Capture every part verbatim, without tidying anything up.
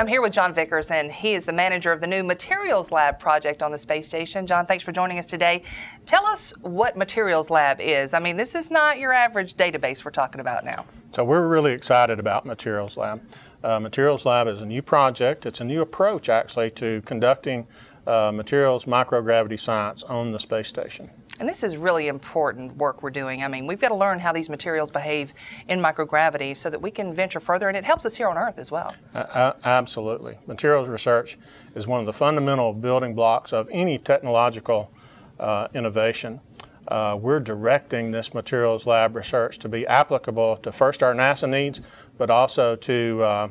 I'm here with John Vickers, and he is the manager of the new Materials Lab project on the space station. John, thanks for joining us today. Tell us what Materials Lab is. I mean, this is not your average database we're talking about now. So we're really excited about Materials Lab. Uh, Materials Lab is a new project. It's a new approach, actually, to conducting uh, materials microgravity science on the space station. And this is really important work we're doing. I mean, we've got to learn how these materials behave in microgravity so that we can venture further, and it helps us here on Earth as well. Uh, absolutely. Materials research is one of the fundamental building blocks of any technological uh, innovation. Uh, we're directing this Materials Lab research to be applicable to first our NASA needs, but also to uh,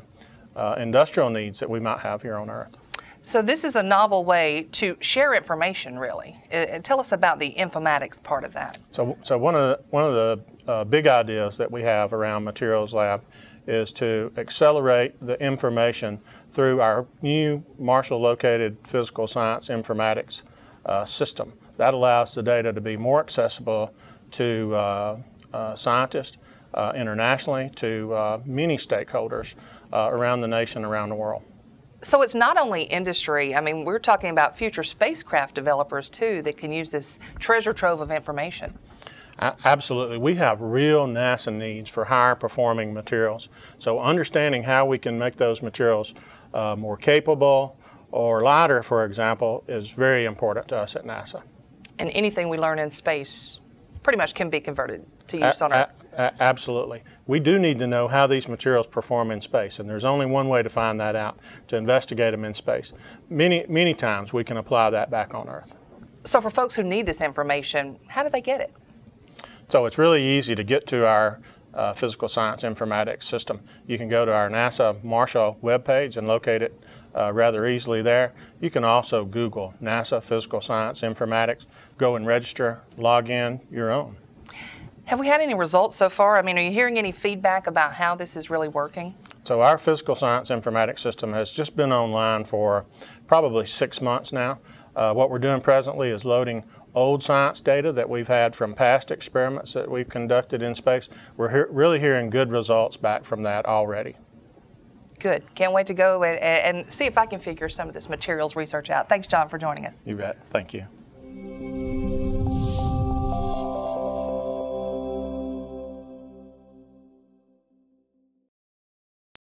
uh, industrial needs that we might have here on Earth. So this is a novel way to share information, really. Uh, tell us about the informatics part of that. So, so one of the, one of the uh, big ideas that we have around Materials Lab is to accelerate the information through our new Marshall-located physical science informatics uh, system. That allows the data to be more accessible to uh, uh, scientists uh, internationally, to uh, many stakeholders uh, around the nation, around the world. So it's not only industry. I mean, we're talking about future spacecraft developers, too, that can use this treasure trove of information. Absolutely. We have real NASA needs for higher performing materials. So understanding how we can make those materials uh, more capable or lighter, for example, is very important to us at NASA. And anything we learn in space pretty much can be converted to use a on Earth. Absolutely. We do need to know how these materials perform in space, and there's only one way to find that out, to investigate them in space. Many, many times we can apply that back on Earth. So for folks who need this information, how do they get it? So it's really easy to get to our uh, physical science informatics system. You can go to our NASA Marshall webpage and locate it uh, rather easily there. You can also Google NASA physical science informatics, go and register, log in your own. Have we had any results so far? I mean, are you hearing any feedback about how this is really working? So our physical science informatics system has just been online for probably six months now. Uh, what we're doing presently is loading old science data that we've had from past experiments that we've conducted in space. We're he- really hearing good results back from that already. Good. Can't wait to go and, and see if I can figure some of this materials research out. Thanks, John, for joining us. You bet. Thank you.